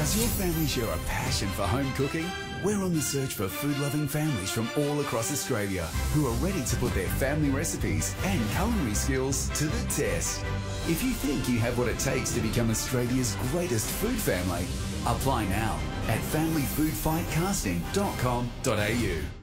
Does your family share a passion for home cooking? We're on the search for food-loving families from all across Australia who are ready to put their family recipes and culinary skills to the test. If you think you have what it takes to become Australia's greatest food family, apply now at familyfoodfightcasting.com.au.